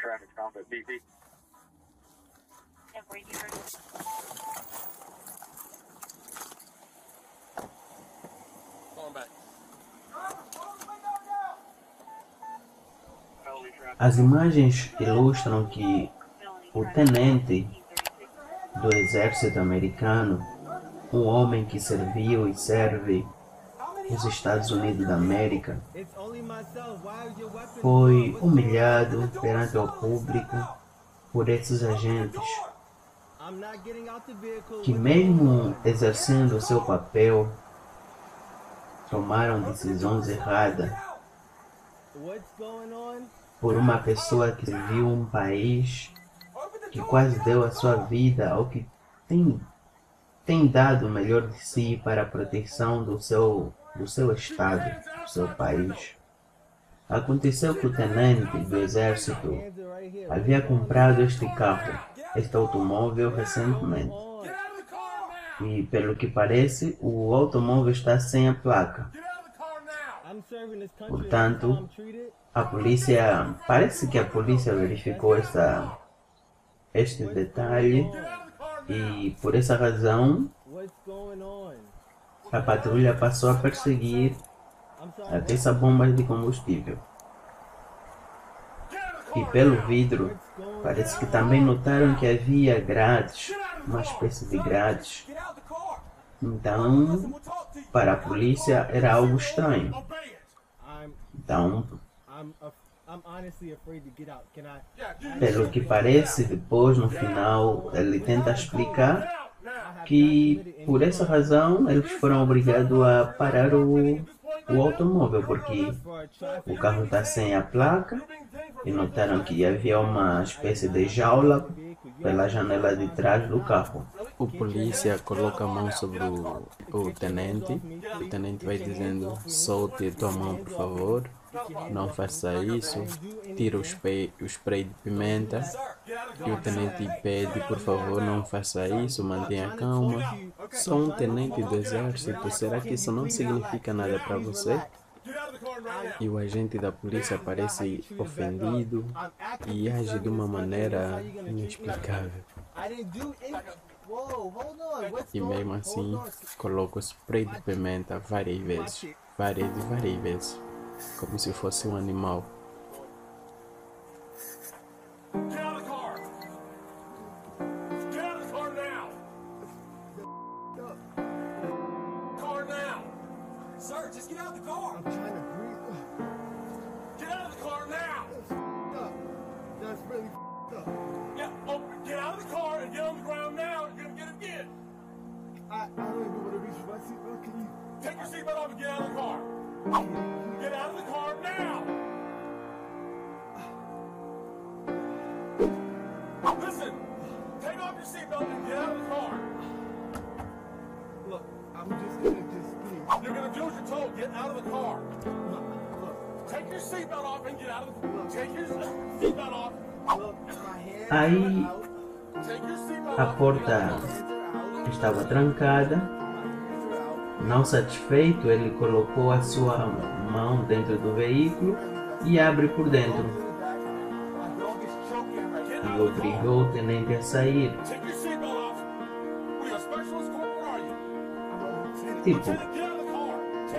traffic stop at BP. And were you going back? As imagens ilustram que o tenente do exército americano, um homem que serviu e serve nos Estados Unidos da América, foi humilhado perante o público por esses agentes que, mesmo exercendo o seu papel, tomaram decisões erradas por uma pessoa que viu um país que quase deu a sua vida ao que tem dado o melhor de si para a proteção do seu estado, do seu país. Aconteceu que o tenente do exército havia comprado este carro, este automóvel recentemente. E, pelo que parece, o automóvel está sem a placa. Portanto, parece que a polícia verificou este detalhe e, por essa razão, a patrulha passou a perseguir até essa bomba de combustível. E pelo vidro, parece que também notaram que havia grades, uma espécie de grades. Então, para a polícia era algo estranho. Então, pelo que parece, depois no final ele tenta explicar que por essa razão eles foram obrigados a parar o automóvel, porque o carro está sem a placa e notaram que havia uma espécie de jaula pela janela de trás do carro. O polícia coloca a mão sobre o tenente. O tenente vai dizendo: solte tua mão, por favor, não faça isso. Tira o spray de pimenta. E o tenente pede: por favor, não faça isso, mantenha calma. Sou um tenente do exército, será que isso não significa nada para você? E o agente da polícia parece ofendido e age de uma maneira inexplicável. E mesmo assim, coloca o spray de pimenta várias vezes, como se fosse um animal. Aí a porta estava trancada. Não satisfeito, ele colocou a sua mão dentro do veículo e abre por dentro e obrigou o tenente a sair.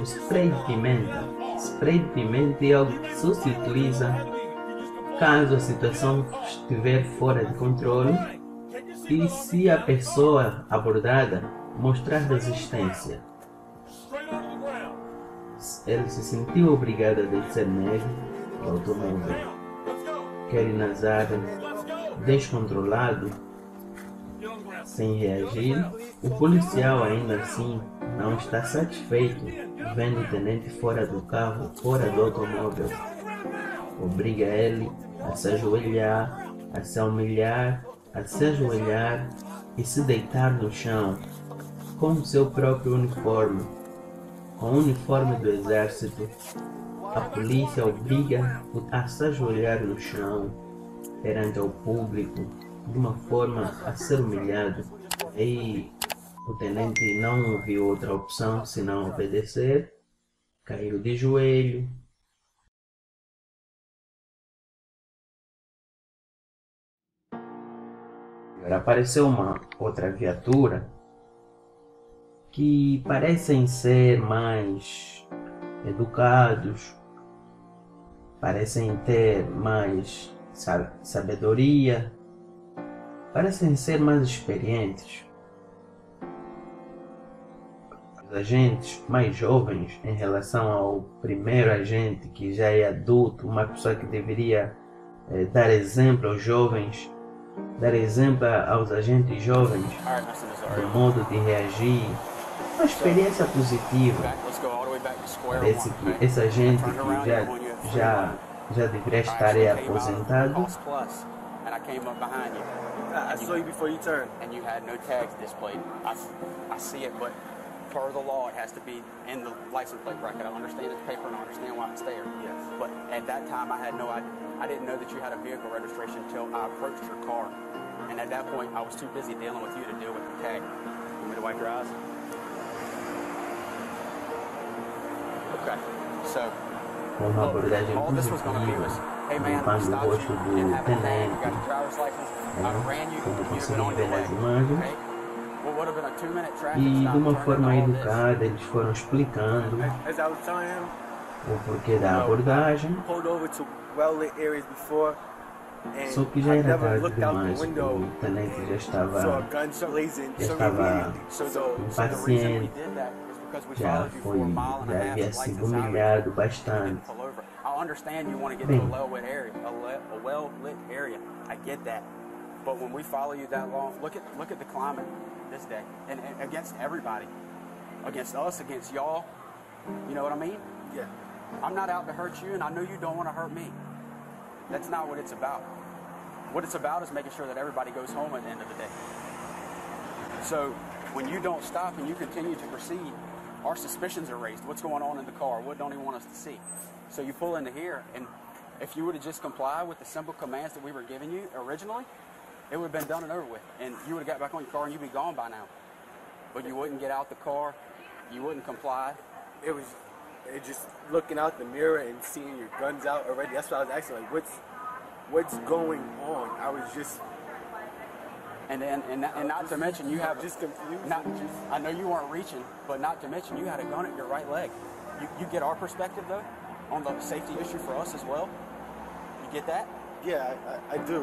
O spray de pimenta é algo que só se utiliza caso a situação estiver fora de controle e se a pessoa abordada mostrar resistência. Ele se sentiu obrigado a descer nele do automóvel, carinazado, descontrolado, sem reagir. O policial ainda assim não está satisfeito, vendo o tenente fora do carro, fora do automóvel. Obriga ele a se ajoelhar, a se humilhar, a se ajoelhar e se deitar no chão com o seu próprio uniforme, com o uniforme do exército. A polícia obriga a se ajoelhar no chão perante o público de uma forma a ser humilhado. E o tenente não viu outra opção senão obedecer, caiu de joelho. superior apareceu uma outra criatura que parecem ser mais educados, parecem ter mais sabedoria, parecem ser mais experientes. Os agentes mais jovens em relação ao primeiro agente, que já é adulto, uma pessoa que deveria dar exemplo aos jovens, dar exemplo aos agentes jovens do modo de reagir, uma experiência positiva. Parece que esse agente que já deveria estar aposentado, and I came up behind you. I saw you before you turned. And you had no tags displayed. I see it, but per the law, it has to be in the license plate bracket. I understand it's paper and I understand why it's there. Yes. But at that time, I had no idea. I didn't know that you had a vehicle registration until I approached your car. And at that point, I was too busy dealing with you to deal with the tag. You want me to wipe your eyes? Okay. So, all this was going to be was... Hey man, I stopped you, you didn't have a tag, you got your driver's license, I ran you, you've been on your way, okay? Well, what would have been a 2-minute traffic stop, turning all this. As I was telling him, I pulled over to well-lit areas before, and I never looked out the window, saw a gunshot blazing, so the reason we did that is because we followed you for a mile and a half, license out, and pull over. I understand you want to get to a well-lit area. A well-lit area. I get that. But when we follow you that long, look at the climate this day, and against everybody, against us, against y'all. You know what I mean? Yeah. I'm not out to hurt you, and I know you don't want to hurt me. That's not what it's about. What it's about is making sure that everybody goes home at the end of the day. So when you don't stop and you continue to proceed, our suspicions are raised. What's going on in the car? What don't he want us to see? So you pull into here, and if you would have just complied with the simple commands that we were giving you originally, it would have been done and over with, and you would have got back on your car and you'd be gone by now. But you wouldn't get out the car, you wouldn't comply. It just looking out the mirror and seeing your guns out already. That's what I was asking, like, what's going on? I was just. And not to mention you have just confused. I know you weren't reaching, but not to mention you had a gun at your right leg. You get our perspective though. On the safety issue for us as well, you get that? Yeah, I do,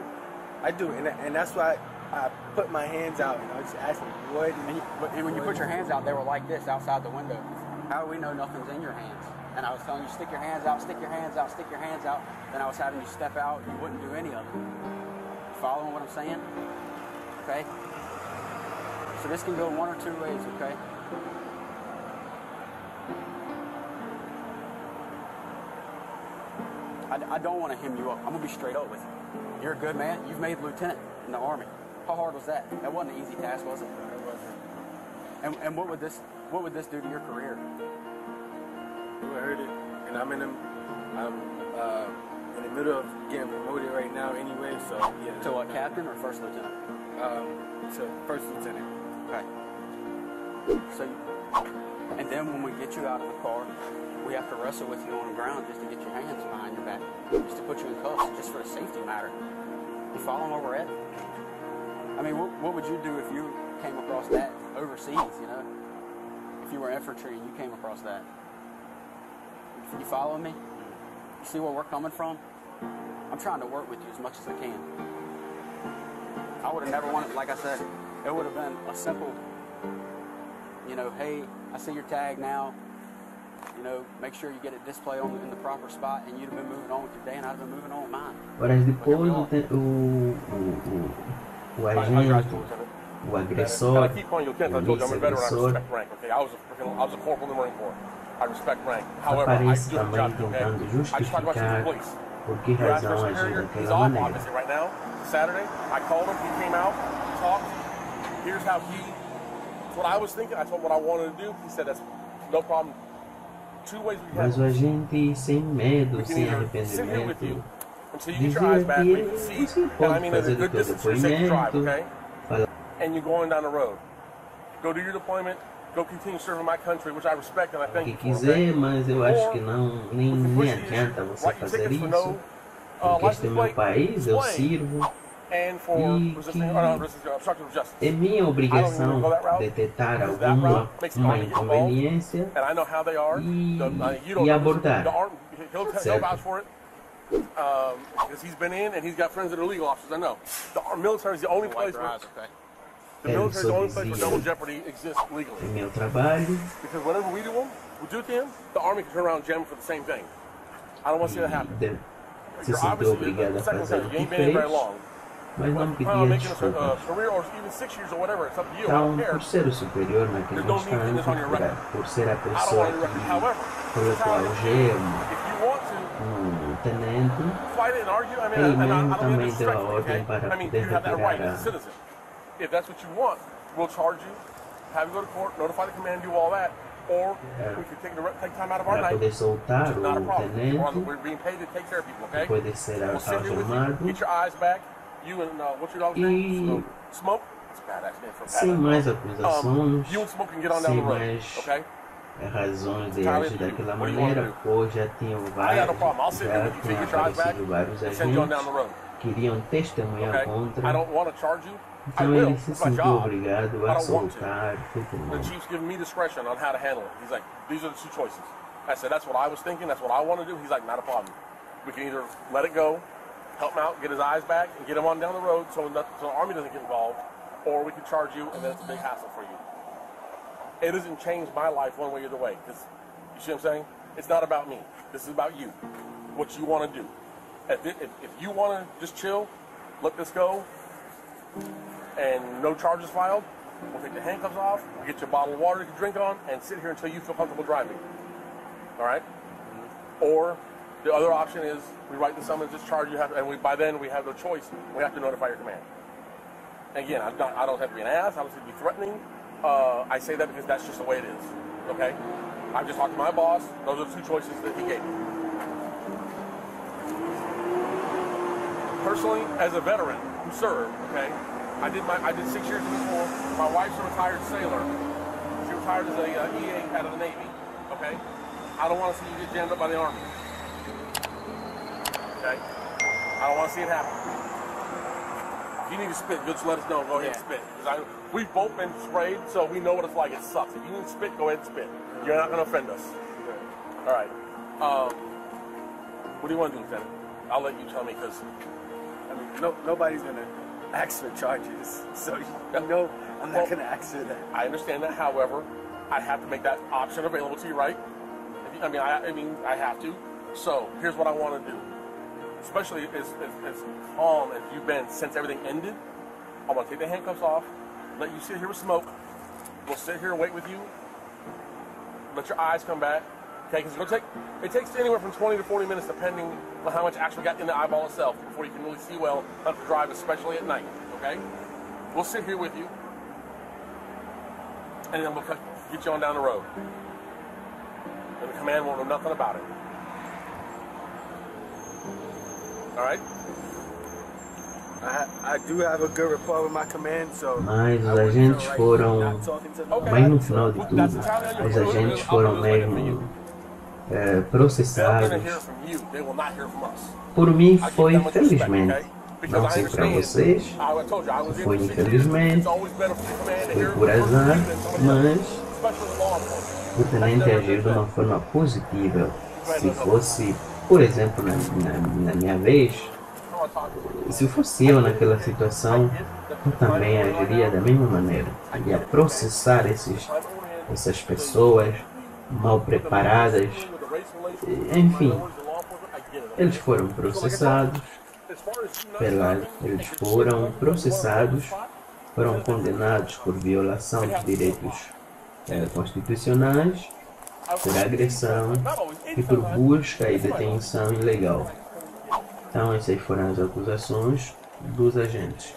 and that's why I put my hands out and I just asked them, what? And when you put your hands out, they were like this outside the window. How do we know nothing's in your hands? And I was telling you, stick your hands out, stick your hands out, stick your hands out. Then I was having you step out. You wouldn't do any of it. You following what I'm saying? Okay. So this can go one or two ways. Okay. I don't want to hem you up. I'm going to be straight up with you. You're a good man. You've made lieutenant in the Army. How hard was that? That wasn't an easy task, was it? It wasn't. And what would this do to your career? You heard it. And I'm in the middle of getting promoted right now anyway, so... Yeah, to what, captain or first lieutenant? To first lieutenant. Okay. So, and then when we get you out of the car, we have to wrestle with you on the ground just to get your hands behind your back, just to put you in cuffs, just for a safety matter. You following where we're at? I mean, what would you do if you came across that overseas, you know? If you were infantry and you came across that? You following me? You see where we're coming from? I'm trying to work with you as much as I can. I would have never wanted, like I said, it would have been a simple, you know, hey, I see your tag now. You know, make sure you get it display on in the proper spot, and you'd have been moving on with your day, and I'd have been moving on with mine. Horas depois, o agente, o agressor, aparece também tentando justificar por que razão agiu daquela maneira. Mas o agente, sem medo, sem arrependimento, dizia que você pode fazer o seu depoimento, falar. O que quiser, mas eu acho que não, nem adianta você fazer isso, porque este é o meu país, eu sirvo. e que é minha obrigação detectar alguma inconveniência e abordar, certo? Because he's been in and he's got friends that are legal officers. I know. The military is the only place where double jeopardy exists legally. Because whenever we do them, we do it to him, the army can turn around and jam him for the same thing. I don't want to see that happen. You're obviously the second sentence. You ain't been in very long. Mas não pedia desculpa. Então, por ser o superior naquele instante, por ser a pessoa que colocou a algema, o tenente, ele mesmo também deu a ordem para poder retirar a para poder soltar o tenente, pode ser algemado. E sem mais acusações, sem mais razões de agir daquela maneira, pois já tinham aparecido vários agentes que iriam testemunhar contra. Então ele se sentiu obrigado a soltar todo mundo. Help him out, get his eyes back, and get him on down the road so the Army doesn't get involved, or we can charge you, and then it's a big hassle for you. It doesn't change my life one way or the way, because, you see what I'm saying? It's not about me. This is about you, what you want to do. If you want to just chill, let this go, and no charges filed, we'll take the handcuffs off, we'll get you a bottle of water you can drink on, and sit here until you feel comfortable driving, all right? Or the other option is we write the summons, discharge you, by then we have no choice. We have to notify your command. Again, I don't have to be an ass. I don't have to be threatening. I say that because that's just the way it is. Okay? I've just talked to my boss. Those are the two choices that he gave me. Personally, as a veteran who served, okay, I did 6 years in the Corps. My wife's a retired sailor. She retired as a EA out of the Navy. Okay? I don't want to see you get jammed up by the Army. Okay. I don't want to see it happen. If you need to spit, just let us know. Go ahead and spit. We've both been sprayed, so we know what it's like. It sucks. If you need to spit, go ahead and spit. You're not going to offend us. All right. What do you want to do, Lieutenant? I'll let you tell me because nobody's going to ask for charges. So I'm not going to ask for that. I understand that. However, I have to make that option available to you, right? I have to. So here's what I want to do. Especially as calm as you've been since everything ended, I want to take the handcuffs off, let you sit here with smoke. We'll sit here and wait with you. Let your eyes come back. Okay, because it takes anywhere from 20 to 40 minutes, depending on how much actually got in the eyeball itself, before you can really see well enough to drive, especially at night. Okay, we'll sit here with you, and then we'll get you on down the road. And the command won't know nothing about it. All right. I do have a good rapport with my command, so. Mas os agentes foram, bem no final de tudo, os agentes foram mesmo processados. Por mim foi infelizmente, não sei para vocês, foi infelizmente, foi por azar, mas o tenente agiu de uma forma positiva. Se fosse, por exemplo, na minha vez, se fosse eu naquela situação, eu também agiria da mesma maneira. Ia processar essas pessoas mal preparadas. Enfim, eles foram processados, foram condenados por violação de direitos constitucionais, por agressão e por busca e detenção ilegal. Então essas foram as acusações dos agentes.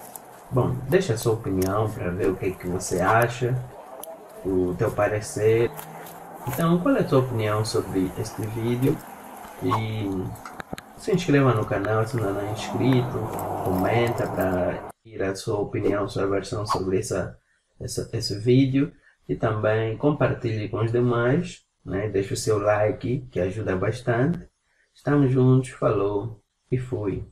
Bom, deixa a sua opinião para ver o que é que você acha, o teu parecer. Então, qual é a sua opinião sobre este vídeo? E se inscreva no canal se ainda não é inscrito, comenta para ir a sua opinião, sua versão sobre esse vídeo, e também compartilhe com os demais. Deixa o seu like, que ajuda bastante. Estamos juntos, falou e fui.